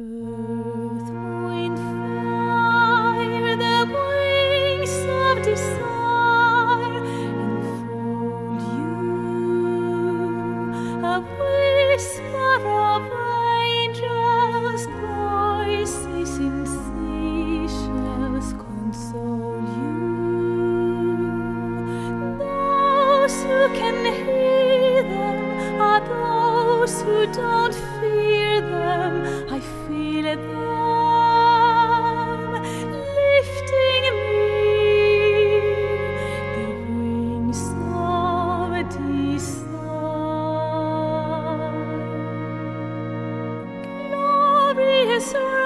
Earth, wind, fire, the wings of desire enfold you. A whisper of angels' voices in seashells console you. Those who can hear them are those who don't fear them. I feel it now, lifting me, the wings of desire. Glorious.